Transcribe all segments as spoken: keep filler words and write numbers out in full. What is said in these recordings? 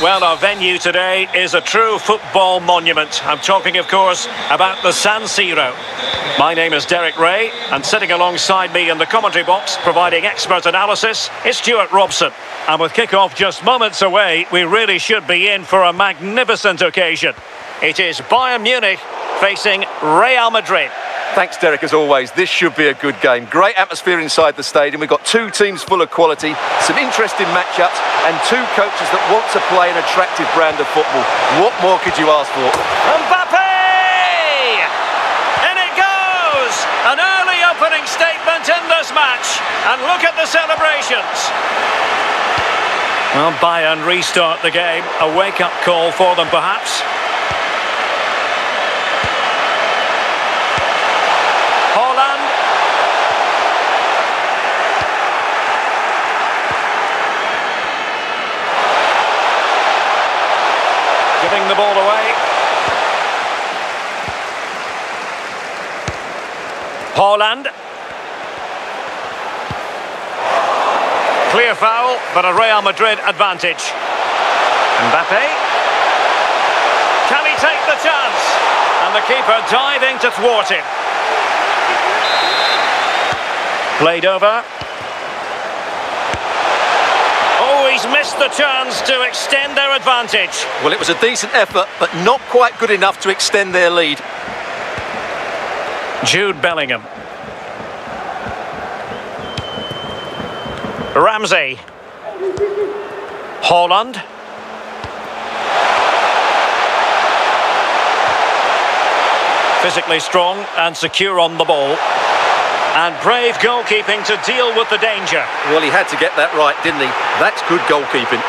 Well, our venue today is a true football monument. I'm talking, of course, about the San Siro. My name is Derek Ray, and sitting alongside me in the commentary box, providing expert analysis, is Stuart Robson. And with kickoff just moments away, we really should be in for a magnificent occasion. It is Bayern Munich facing Real Madrid. Thanks, Derek, as always. This should be a good game. Great atmosphere inside the stadium. We've got two teams full of quality, some interesting matchups, and two coaches that want to play an attractive brand of football. What more could you ask for? Mbappe! In it goes! An early opening statement in this match. And look at the celebrations. Well, Bayern restart the game. A wake-up call for them, perhaps. The ball away. Haaland. Clear foul, but a Real Madrid advantage. Mbappe. Can he take the chance? And the keeper diving to thwart him. Played over. Missed the chance to extend their advantage. Well, it was a decent effort, but not quite good enough to extend their lead. Jude Bellingham. Ramsey. Haaland. Physically strong and secure on the ball. And brave goalkeeping to deal with the danger. Well, he had to get that right, didn't he? That's good goalkeeping.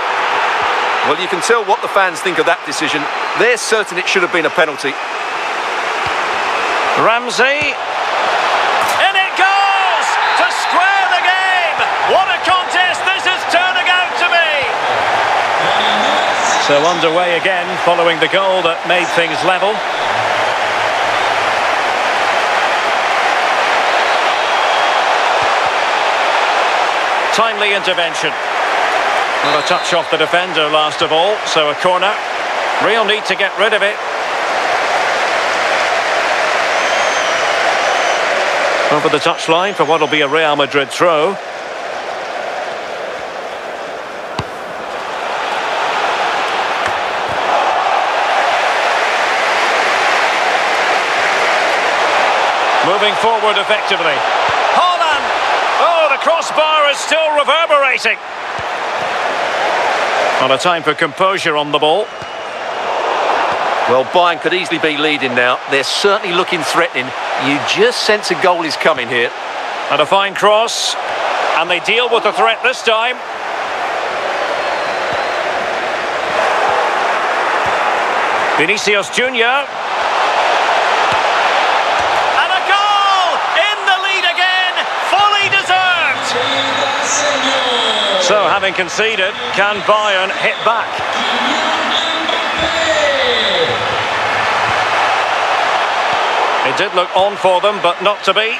Well, you can tell what the fans think of that decision. They're certain it should have been a penalty. Ramsey. In it goes! To square the game! What a contest this is turning out to be! So underway again, following the goal that made things level. Timely intervention. And a touch off the defender last of all, so a corner. Real need to get rid of it. Over the touchline for what will be a Real Madrid throw. Moving forward effectively. Crossbar is still reverberating. Not a time for composure on the ball. Well, Bayern could easily be leading now. They're certainly looking threatening. You just sense a goal is coming here. And a fine cross. And they deal with the threat this time. Vinicius Junior. So, having conceded, can Bayern hit back? It did look on for them, but not to be.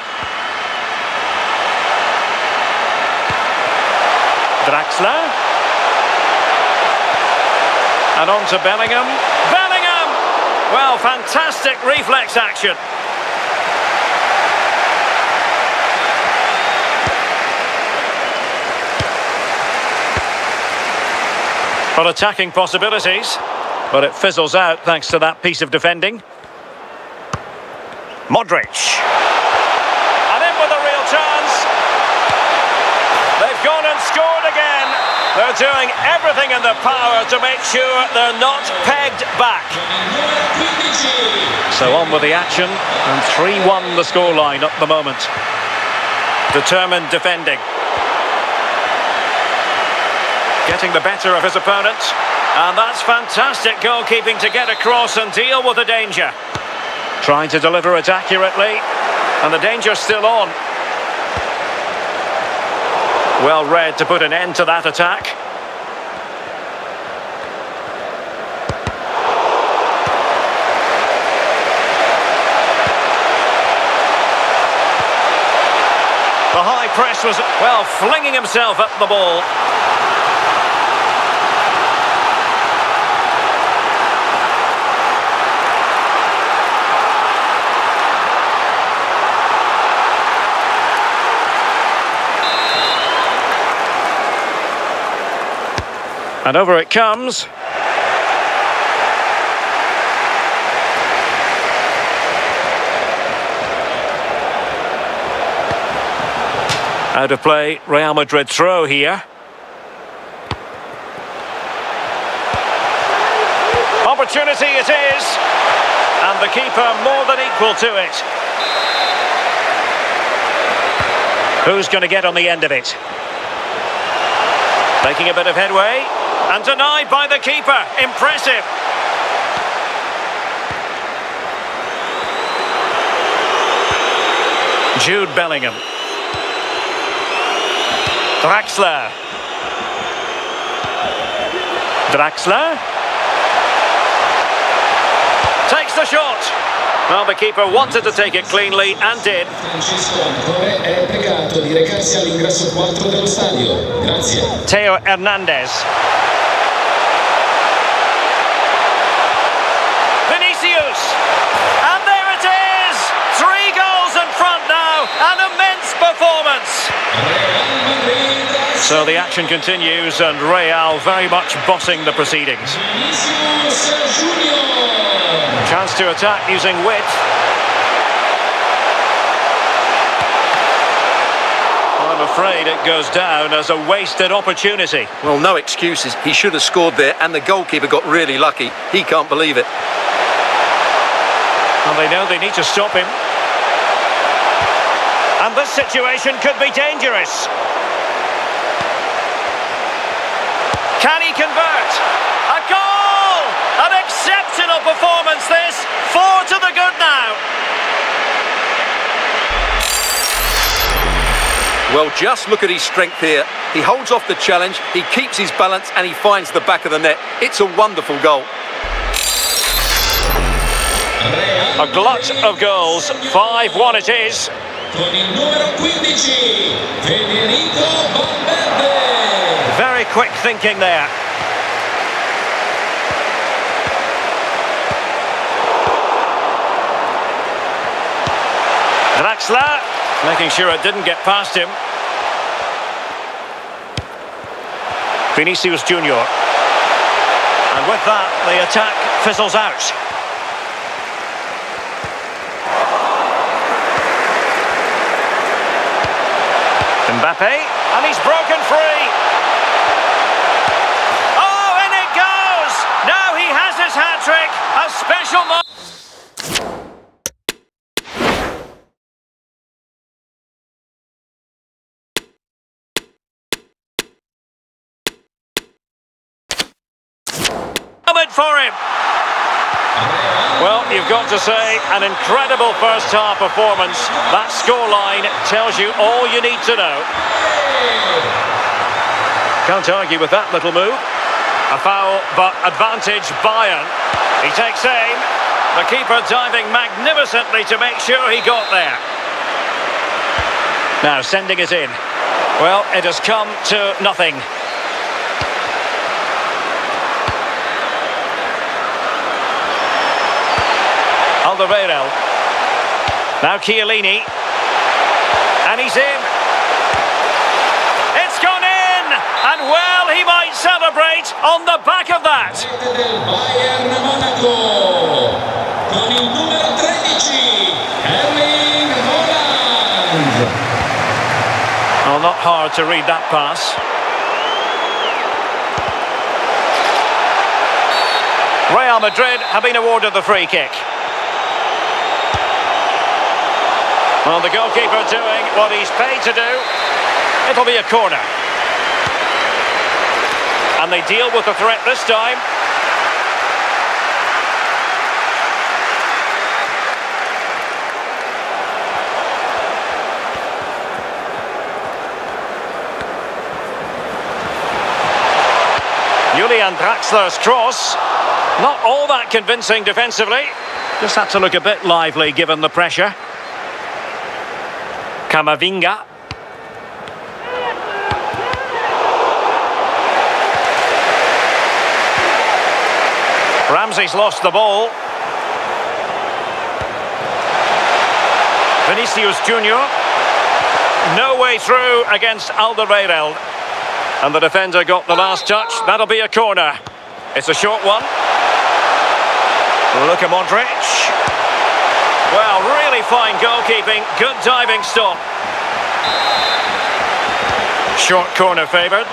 Draxler. And on to Bellingham. Bellingham! Well, fantastic reflex action. Well, attacking possibilities, but it fizzles out thanks to that piece of defending. Modric. And in with a real chance. They've gone and scored again. They're doing everything in their power to make sure they're not pegged back. So on with the action, and three one the scoreline at the moment. Determined defending. Getting the better of his opponent. And that's fantastic goalkeeping to get across and deal with the danger. Trying to deliver it accurately. And the danger's still on. Well read to put an end to that attack. The high press was, well, flinging himself at the ball. And over it comes. Out of play, Real Madrid throw here. Opportunity it is, and the keeper more than equal to it. Who's going to get on the end of it? Making a bit of headway, and denied by the keeper. Impressive. Jude Bellingham. Draxler. Draxler. Takes the shot. Well, the keeper wanted to take it cleanly and did. Theo Hernandez. Vinicius. And there it is. Three goals in front now. An immense performance. So the action continues, and Real very much bossing the proceedings. Chance to attack using width. Well, I'm afraid it goes down as a wasted opportunity. Well, no excuses. He should have scored there, and the goalkeeper got really lucky. He can't believe it. And they know they need to stop him. And this situation could be dangerous. Can he convert? A goal! An exceptional performance this, four to the good now. Well, just look at his strength here. He holds off the challenge, he keeps his balance, and he finds the back of the net. It's a wonderful goal. A glut of goals, five one it is. Very quick thinking there. Draxler, making sure it didn't get past him. Vinicius Junior. And with that, the attack fizzles out. Mbappe, and he's broken free. Hat-trick, a special moment. For him. Well, you've got to say, an incredible first half performance. That scoreline tells you all you need to know. Can't argue with that little move. A foul, but advantage Bayern. He takes aim. The keeper diving magnificently to make sure he got there. Now sending it in. Well, it has come to nothing. Alderweireld. Now Chiellini. And he's in. It's gone in! And well, he might celebrate on the back of that. Well, not hard to read that pass. Real Madrid have been awarded the free kick. Well, the goalkeeper doing what he's paid to do. It'll be a corner. And they deal with the threat this time. Julian Draxler's cross. Not all that convincing defensively. Just had to look a bit lively given the pressure. Kamavinga. Ramsey's lost the ball. Vinicius Junior. No way through against Alderweireld. And the defender got the last touch. That'll be a corner. It's a short one. Look at Modric. Well, really fine goalkeeping. Good diving stop. Short corner favoured.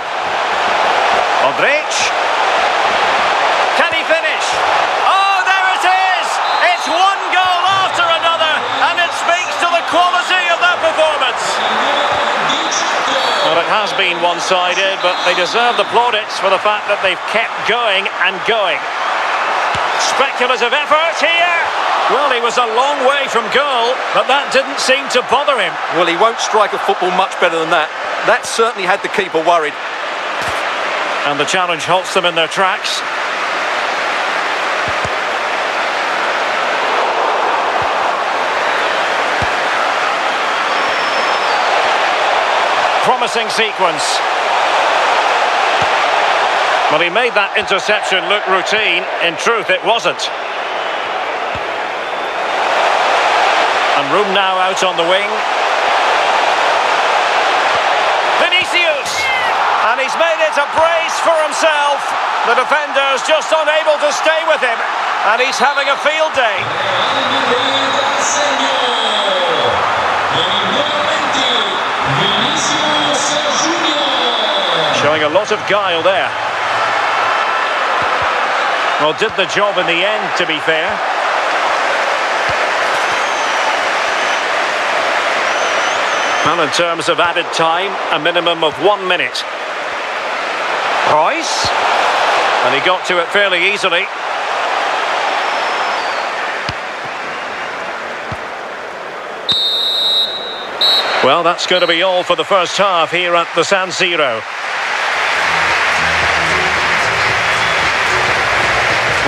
Modric. Can he finish? Oh, there it is! It's one goal after another, and it speaks to the quality of that performance. Well, it has been one-sided, but they deserve the plaudits for the fact that they've kept going and going. Speculative effort here. Well, he was a long way from goal, but that didn't seem to bother him. Well, he won't strike a football much better than that. That certainly had the keeper worried. And the challenge halts them in their tracks. Promising sequence. Well, he made that interception look routine. In truth, it wasn't. And room now out on the wing. Vinicius! And he's made it a brace for himself. The defender's just unable to stay with him. And he's having a field day. Showing a lot of guile there. Well, did the job in the end, to be fair. And in terms of added time, a minimum of one minute. Royce. And he got to it fairly easily. Well, that's going to be all for the first half here at the San Siro.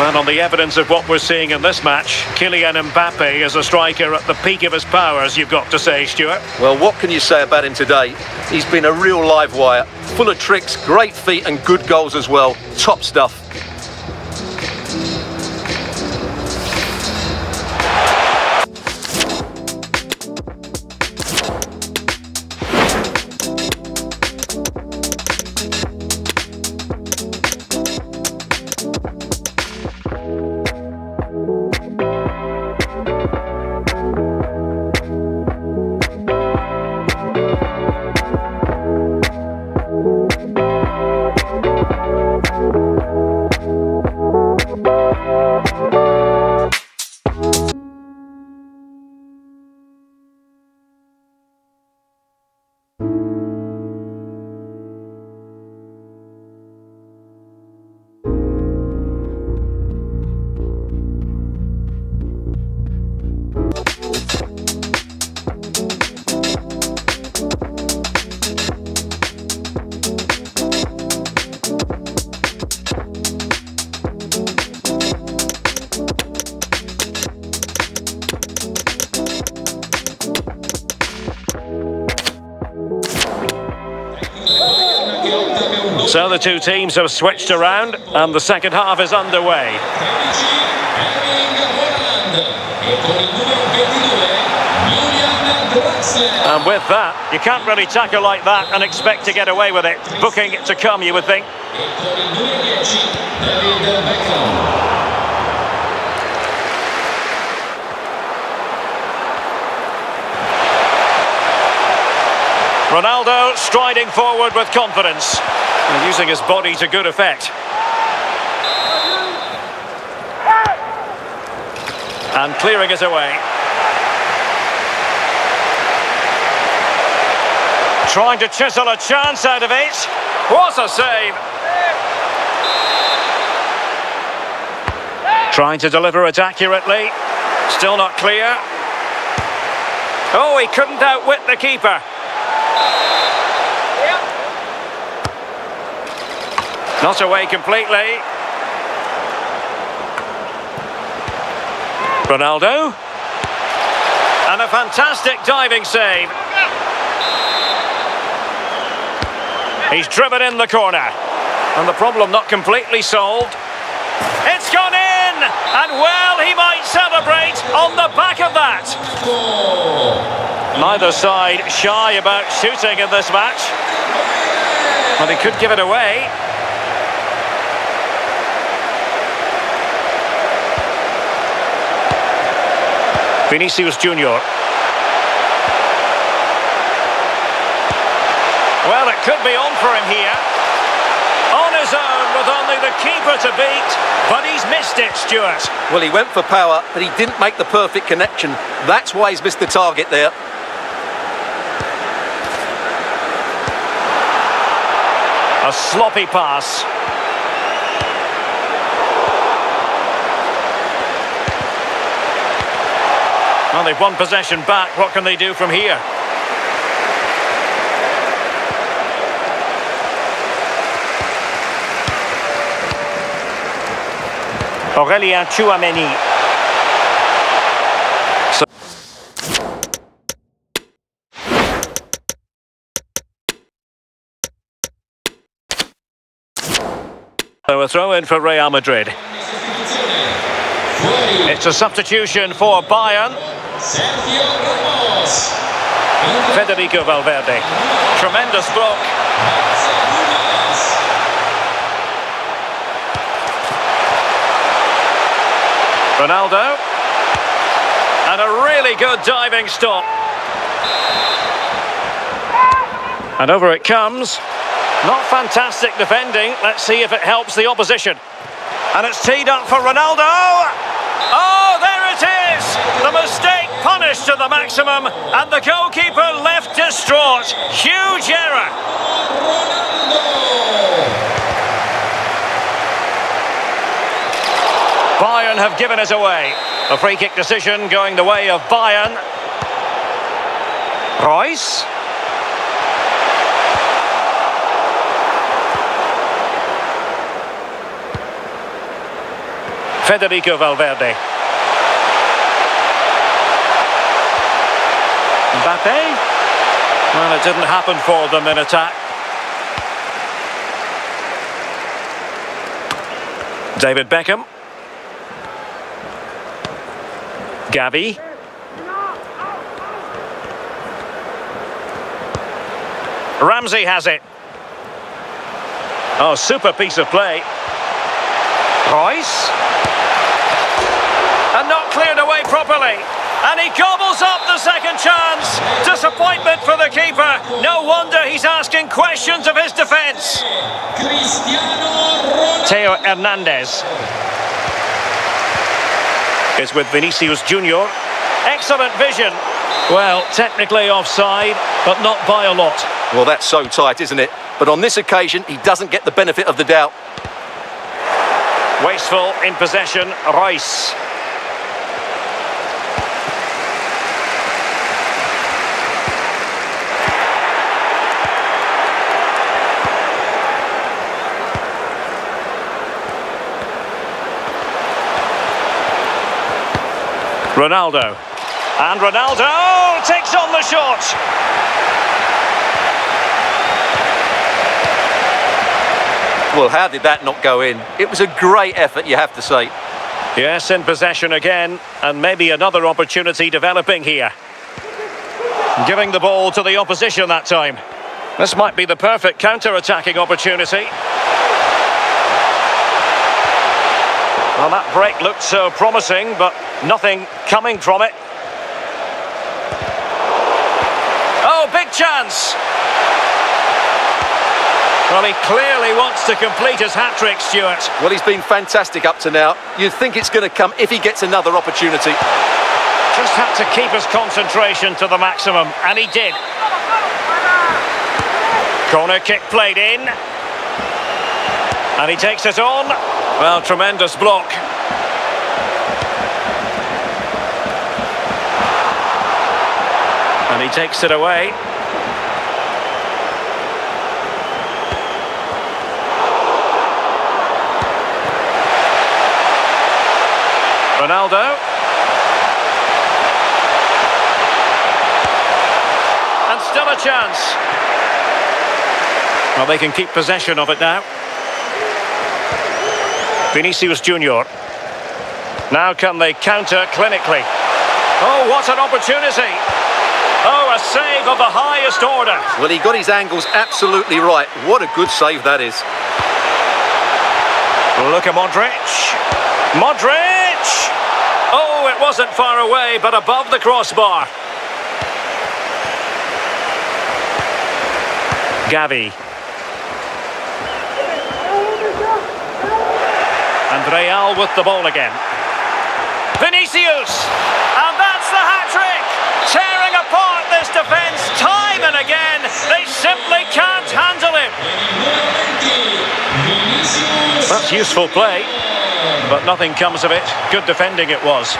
And on the evidence of what we're seeing in this match, Kylian Mbappe is a striker at the peak of his powers, you've got to say, Stuart. Well, what can you say about him today? He's been a real live wire, full of tricks, great feet and good goals as well. Top stuff. So the two teams have switched around and the second half is underway. And with that, you can't really tackle like that and expect to get away with it. Booking to come, you would think. Ronaldo striding forward with confidence. And using his body to good effect. And clearing it away. Trying to chisel a chance out of it. What a save! Trying to deliver it accurately. Still not clear. Oh, he couldn't outwit the keeper. Not away completely. Ronaldo. And a fantastic diving save. He's driven in the corner. And the problem not completely solved. It's gone in! And well, he might celebrate on the back of that. Neither side shy about shooting in this match. Well, they could give it away. Vinicius Junior. Well, it could be on for him here. On his own with only the keeper to beat, but he's missed it, Stuart. Well, he went for power, but he didn't make the perfect connection. That's why he's missed the target there. A sloppy pass. Well, they've won possession back. What can they do from here? Aurelien Tchouameni. So a throw in for Real Madrid. It's a substitution for Bayern. Federico Valverde. Tremendous block. Ronaldo. And a really good diving stop. And over it comes. Not fantastic defending. Let's see if it helps the opposition. And it's teed up for Ronaldo. Oh, there it is! The mistake punished to the maximum, and the goalkeeper left distraught. Huge error. Bayern have given it away. A free kick decision going the way of Bayern. Royce. Federico Valverde. Mbappe. Well, it didn't happen for them in attack. David Beckham. Gavi. Ramsey has it. Oh, super piece of play. Royce. And not cleared away properly. And he gobbles up the second chance. Disappointment for the keeper. No wonder he's asking questions of his defence. Theo Hernandez. Is with Vinicius Junior. Excellent vision. Well, technically offside, but not by a lot. Well, that's so tight, isn't it? But on this occasion, he doesn't get the benefit of the doubt. Wasteful in possession, Rice. Ronaldo. And Ronaldo takes on the shot. Well, how did that not go in? It was a great effort, you have to say. Yes, in possession again, and maybe another opportunity developing here. Giving the ball to the opposition that time. This might be the perfect counter-attacking opportunity. Well, that break looked so promising, but nothing coming from it. Oh, big chance! Well, he clearly wants to complete his hat-trick, Stuart. Well, he's been fantastic up to now. You'd think it's going to come if he gets another opportunity. Just had to keep his concentration to the maximum, and he did. Corner kick played in. And he takes it on. Well, tremendous block. And he takes it away. Ronaldo. And still a chance. Well, they can keep possession of it now. Vinicius Junior. Now can they counter clinically? Oh, what an opportunity! Oh, a A save of the highest order. Well, he got his angles absolutely right. What a good save that is. Look at Modric. Modric! Oh, it wasn't far away, but above the crossbar. Gavi. And Real with the ball again. Vinicius! And that's the hat-trick! Tearing apart this defence time and again. They simply can't handle him. That's useful play, but nothing comes of it. Good defending it was.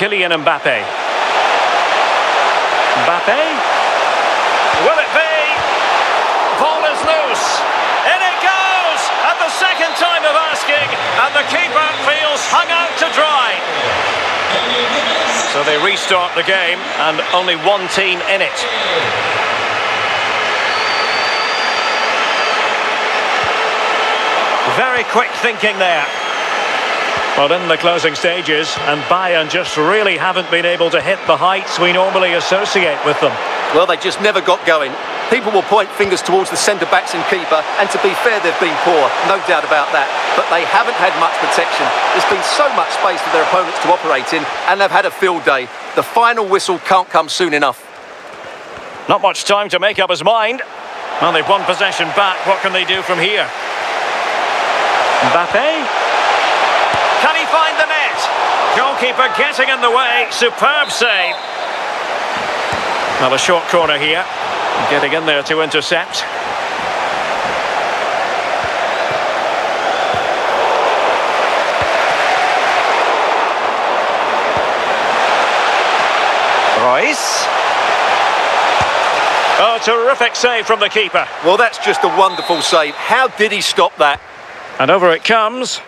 Kylian Mbappe. Mbappe? Will it be? Ball is loose. In it goes! At the second time of asking, and the keeper feels hung out to dry. So they restart the game, and only one team in it. Very quick thinking there. Well, in the closing stages, and Bayern just really haven't been able to hit the heights we normally associate with them. Well, they just never got going. People will point fingers towards the centre-backs and keeper, and to be fair, they've been poor, no doubt about that. But they haven't had much protection. There's been so much space for their opponents to operate in, and they've had a field day. The final whistle can't come soon enough. Not much time to make up his mind. Well, they've won possession back. What can they do from here? Mbappe? Can he find the net? Goalkeeper getting in the way. Superb save. Well, a short corner here. Getting in there to intercept. Royce. Oh, terrific save from the keeper. Well, that's just a wonderful save. How did he stop that? And over it comes.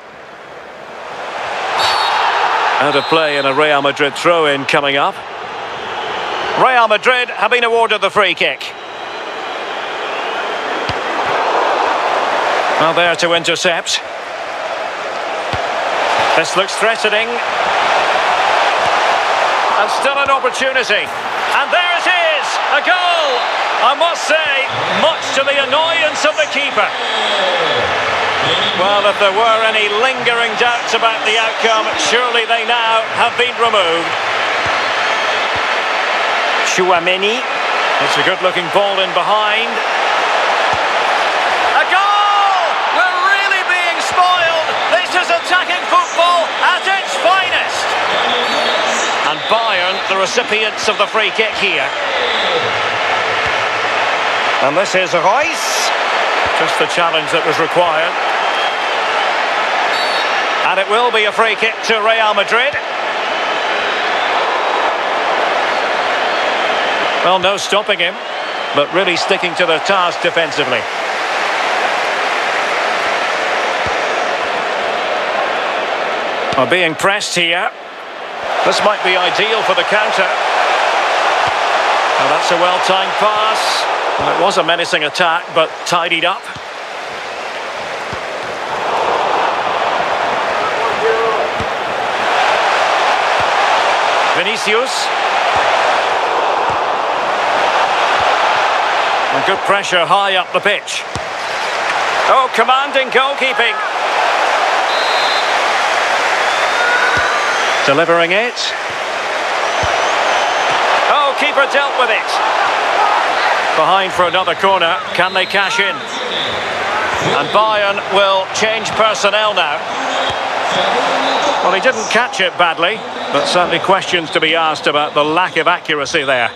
Out of play in a Real Madrid throw-in coming up. Real Madrid have been awarded the free kick. Now there to intercept. This looks threatening. And still an opportunity. And there it is! A goal! I must say, much to the annoyance of the keeper. Well, if there were any lingering doubts about the outcome, surely they now have been removed. Tchouameni. It's a good-looking ball in behind. A goal! We're really being spoiled. This is attacking football at its finest. And Bayern, the recipients of the free kick here. And this is Rice. Just the challenge that was required. And it will be a free kick to Real Madrid. Well, no stopping him, but really sticking to their task defensively. Are being pressed here. This might be ideal for the counter. Now that's a well-timed pass. It was a menacing attack, but tidied up. Vinicius. And good pressure high up the pitch. Oh, commanding goalkeeping. Delivering it. Oh, keeper dealt with it. Behind for another corner. Can they cash in? And Bayern will change personnel now. Well, he didn't catch it badly, but certainly questions to be asked about the lack of accuracy there.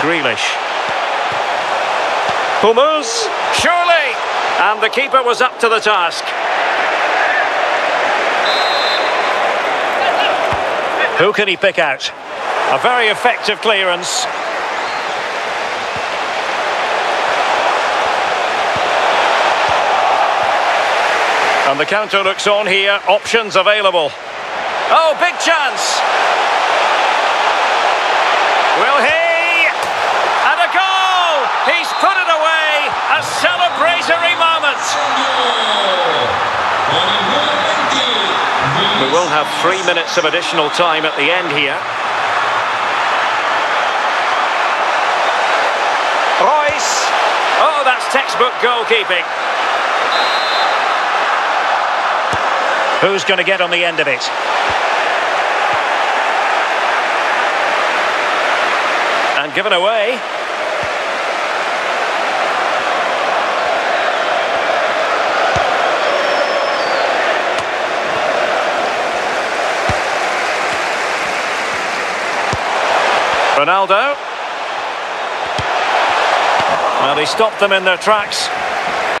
Grealish. Pumas, surely! And the keeper was up to the task. Who can he pick out? A very effective clearance. And the counter looks on here. Options available. Oh, big chance. Will he? And a goal! He's put it away. Misery moment. We will have three minutes of additional time at the end here. Royce. Oh, that's textbook goalkeeping. Who's going to get on the end of it? And given away. Ronaldo. Well, they stopped them in their tracks.